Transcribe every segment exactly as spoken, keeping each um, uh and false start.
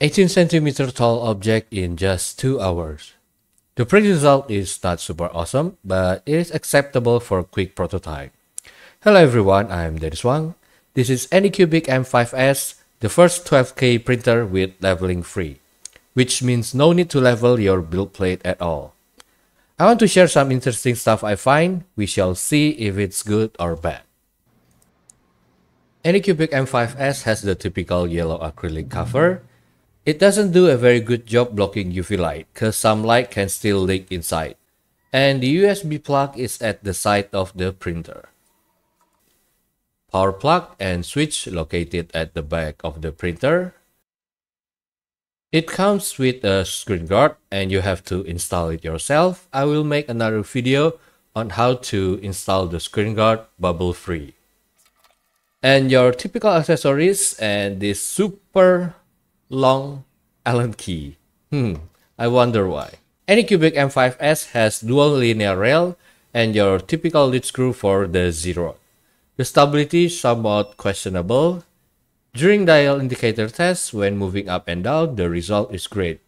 eighteen centimeter tall object in just two hours. The print result is not super awesome, but it is acceptable for a quick prototype. Hello everyone, I'm Dennys Wang. This is Anycubic M five S, the first twelve K printer with leveling free, which means no need to level your build plate at all. I want to share some interesting stuff I find. We shall see if it's good or bad. Anycubic M five S has the typical yellow acrylic cover. It doesn't do a very good job blocking U V light, cause some light can still leak inside. And the U S B plug is at the side of the printer. Power plug and switch located at the back of the printer. It comes with a screen guard and you have to install it yourself. I will make another video on how to install the screen guard bubble free. And your typical accessories and this super long Allen key. Hmm, I wonder why. Anycubic M five S has dual linear rail and your typical lead screw for the zero. The stability is somewhat questionable. During dial indicator tests, when moving up and down, the result is great.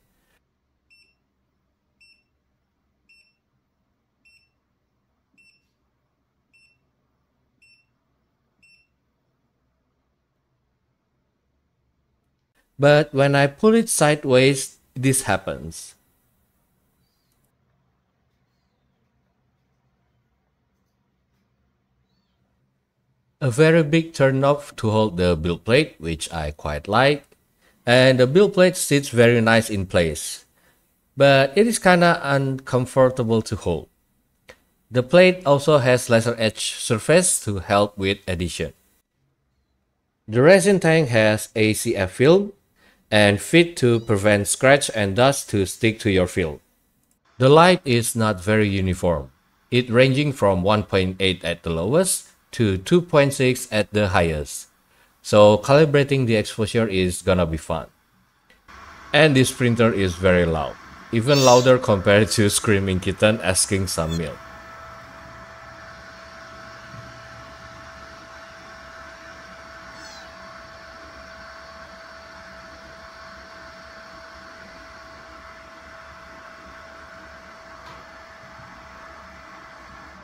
But when I pull it sideways, this happens. A very big turnoff to hold the build plate, which I quite like. And the build plate sits very nice in place. But it is kinda uncomfortable to hold. The plate also has laser edge surface to help with adhesion. The resin tank has A C F film and fit to prevent scratch and dust to stick to your film. The light is not very uniform. It ranging from one point eight at the lowest to two point six at the highest. So calibrating the exposure is gonna be fun. And this printer is very loud, even louder compared to screaming kitten asking some milk.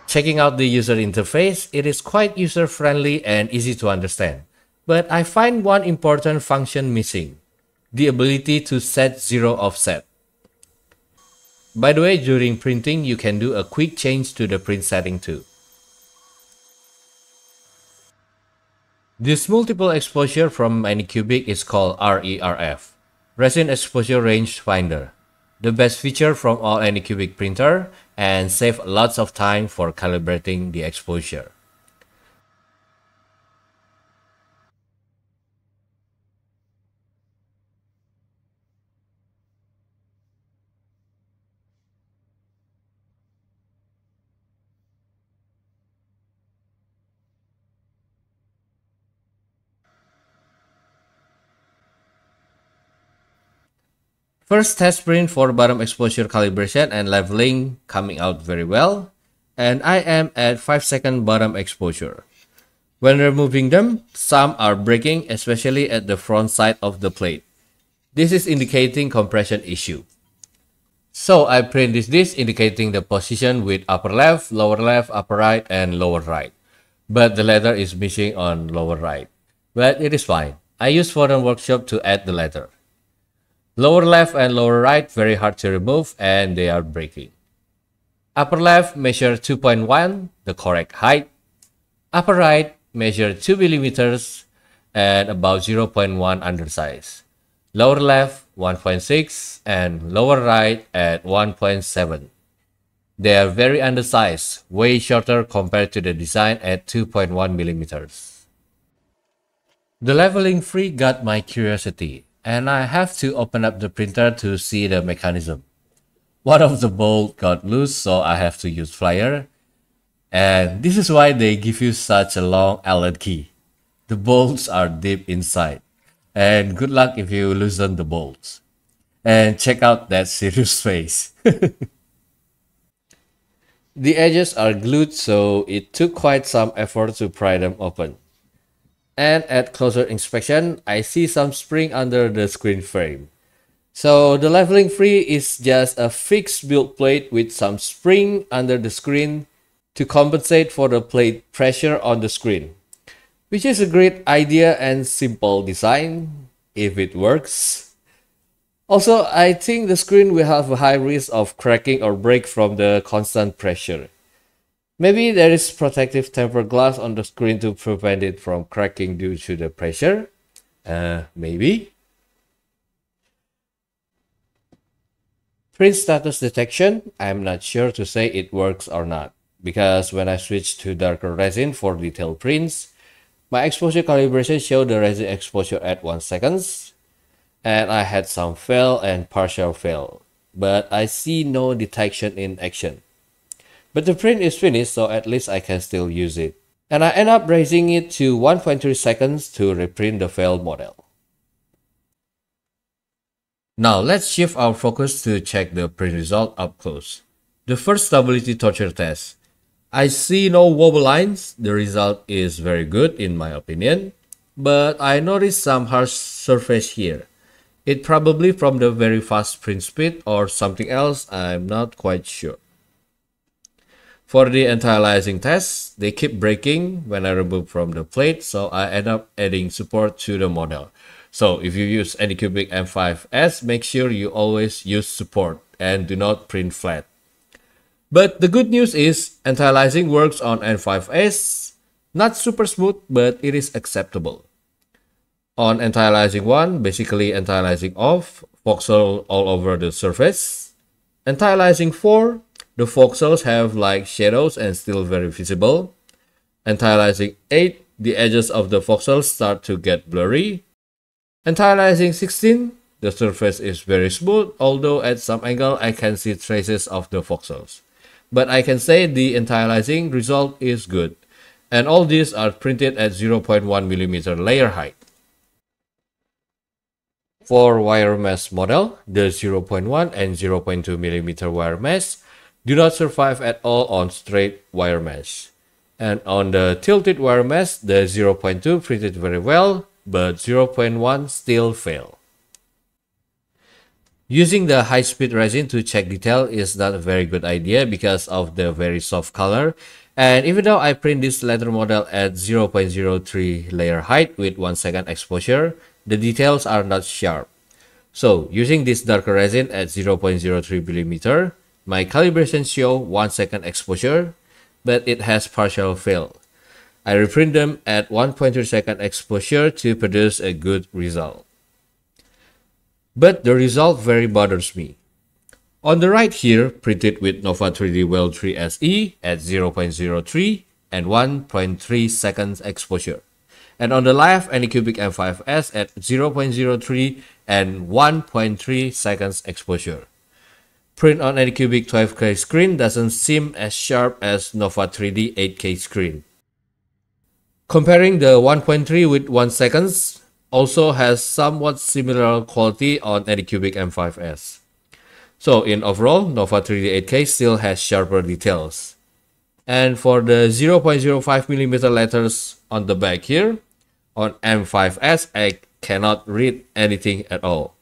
Checking out the user interface, it is quite user-friendly and easy to understand. But I find one important function missing, the ability to set zero offset. By the way, during printing, you can do a quick change to the print setting too. This multiple exposure from Anycubic is called R E R F, Resin Exposure Range Finder. The best feature from all Anycubic printer and save lots of time for calibrating the exposure. First test print for bottom exposure calibration and leveling coming out very well, and I am at five second bottom exposure. When removing them, some are breaking, especially at the front side of the plate. This is indicating compression issue. So I printed this indicating the position with upper left, lower left, upper right, and lower right. But the letter is missing on lower right. But it is fine. I use Photon Workshop to add the letter. Lower left and lower right very hard to remove and they are breaking. Upper left measure two point one, the correct height. Upper right measure two millimeters and about zero point one undersize. Lower left one point six and lower right at one point seven. They are very undersized, way shorter compared to the design at two point one millimeters. The leveling free got my curiosity. And I have to open up the printer to see the mechanism. One of the bolts got loose, so I have to use pliers. And this is why they give you such a long Allen key. The bolts are deep inside. And good luck if you loosen the bolts. And check out that serious face. The edges are glued, so it took quite some effort to pry them open. And at closer inspection, I see some spring under the screen frame. So the leveling free is just a fixed build plate with some spring under the screen to compensate for the plate pressure on the screen, which is a great idea and simple design if it works. Also, I think the screen will have a high risk of cracking or break from the constant pressure. Maybe there is protective tempered glass on the screen to prevent it from cracking due to the pressure. Uh, maybe. Print status detection. I'm not sure to say it works or not, because when I switched to darker resin for detailed prints, my exposure calibration showed the resin exposure at one second, and I had some fail and partial fail, but I see no detection in action. But the print is finished, so at least I can still use it. And I end up raising it to one point three seconds to reprint the failed model. Now let's shift our focus to check the print result up close. The first stability torture test. I see no wobble lines. The result is very good in my opinion. But I noticed some harsh surface here. It probably from the very fast print speed or something else, I'm not quite sure. For the anti-aliasing test, they keep breaking when I remove from the plate, so I end up adding support to the model. So if you use Anycubic M five S, make sure you always use support and do not print flat. But the good news is anti-aliasing works on M five S, not super smooth, but it is acceptable. On anti-aliasing one, basically anti-aliasing off, voxel all over the surface. Anti-aliasing four, the voxels have like shadows and still very visible. Anti-aliasing eight, the edges of the voxels start to get blurry. Anti-aliasing sixteen, the surface is very smooth, although at some angle I can see traces of the voxels. But I can say the anti-aliasing result is good. And all these are printed at zero point one millimeter layer height. For wire mesh model, the zero point one and zero point two millimeter wire mesh do not survive at all on straight wire mesh. And on the tilted wire mesh, the zero point two printed very well, but zero point one still fail. Using the high-speed resin to check detail is not a very good idea because of the very soft color. And even though I print this letter model at zero point zero three layer height with one second exposure, the details are not sharp. So using this darker resin at zero point zero three millimeter, my calibration show one second exposure, but it has partial fail. I reprint them at one point three second exposure to produce a good result. But the result very bothers me. On the right here, printed with Nova three D Weld three S E at zero point zero three and one point three seconds exposure. And on the left, Anycubic M five S at zero point zero three and one point three seconds exposure. Print on Anycubic twelve K screen doesn't seem as sharp as Nova three D eight K screen. Comparing the one point three with one seconds also has somewhat similar quality on Anycubic M five S. So in overall, Nova three D eight K still has sharper details. And for the zero point zero five millimeter letters on the back here, on M five S I cannot read anything at all.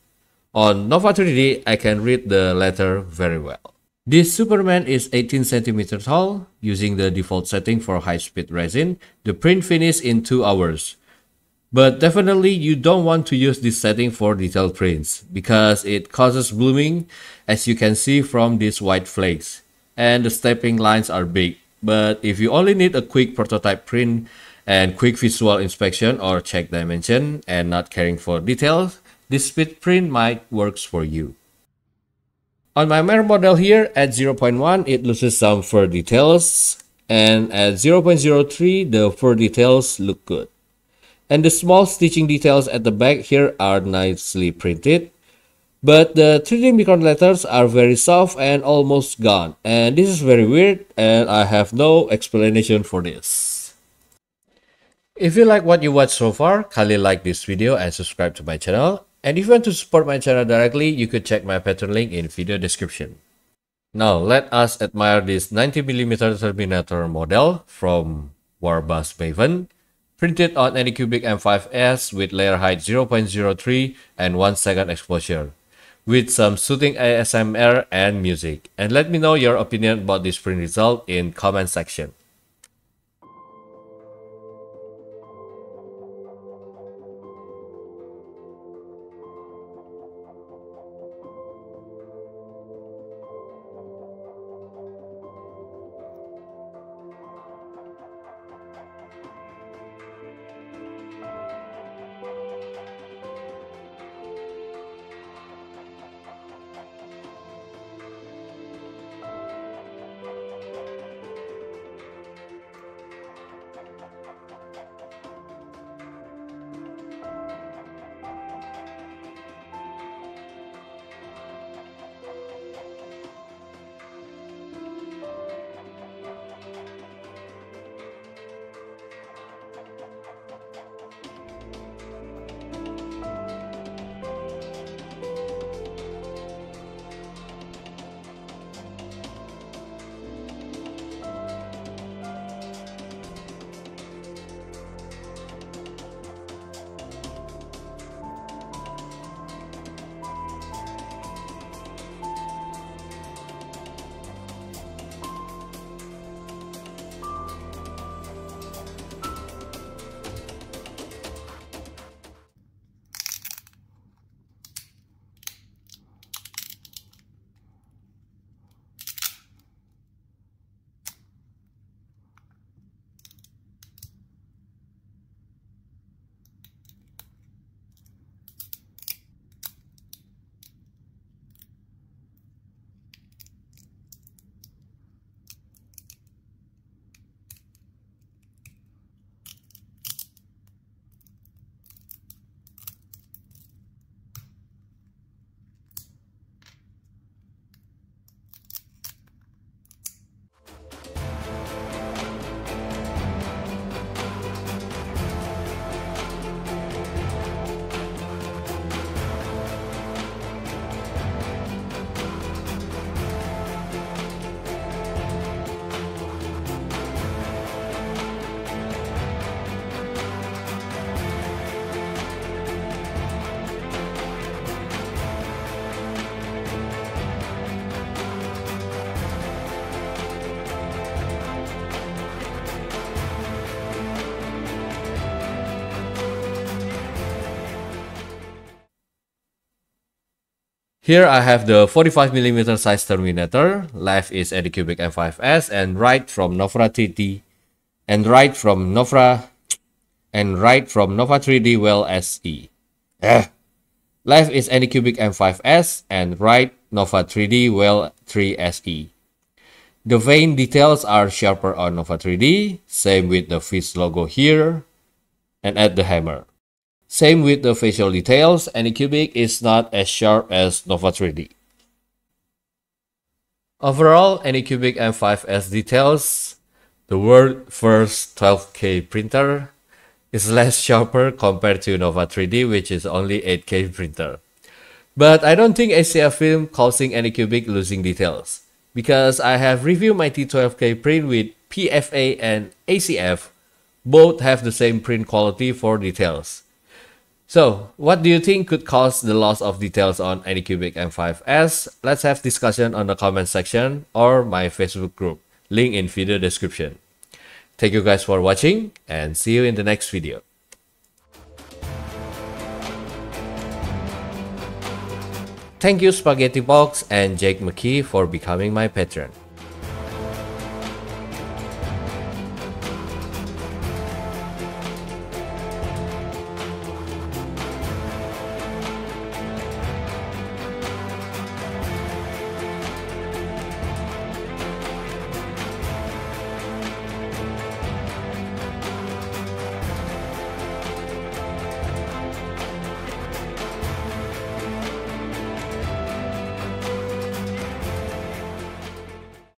On Nova three D, I can read the letter very well. This Superman is eighteen centimeters tall. Using the default setting for high-speed resin, the print finished in two hours. But definitely you don't want to use this setting for detailed prints, because it causes blooming, as you can see from these white flakes. And the stepping lines are big. But if you only need a quick prototype print and quick visual inspection or check dimension and not caring for details, this speed print might works for you. On my mirror model here, at zero point one it loses some fur details, and at zero point zero three the fur details look good. And the small stitching details at the back here are nicely printed, but the three D mikron letters are very soft and almost gone, and this is very weird and I have no explanation for this. If you like what you watched so far, kindly like this video and subscribe to my channel. And if you want to support my channel directly, you could check my Patreon link in video description. Now let us admire this ninety millimeter Terminator model from War Bust Maven, printed on Anycubic M five S with layer height zero point zero three and one second exposure. with some soothing A S M R and music. And let me know your opinion about this print result in comment section. Here I have the forty-five millimeter size Terminator, left is Anycubic M five S and right from nova three D and right from Nova and right from nova three D Weld S E. Ugh. Left is Anycubic M five S and right nova three D Weld three S E. The vein details are sharper on nova three D, same with the fish logo here and at the hammer. Same with the facial details, Anycubic is not as sharp as nova three D. Overall, Anycubic M five S details, the world's first twelve K printer, is less sharper compared to nova three D, which is only eight K printer. But I don't think A C F film causing Anycubic losing details, because I have reviewed my T twelve K print with P F A and A C F, both have the same print quality for details. So, what do you think could cause the loss of details on Anycubic M five S? Let's have discussion on the comment section or my Facebook group, link in video description. Thank you guys for watching and see you in the next video. Thank you Spaghetti Box and Jake McKee for becoming my patron.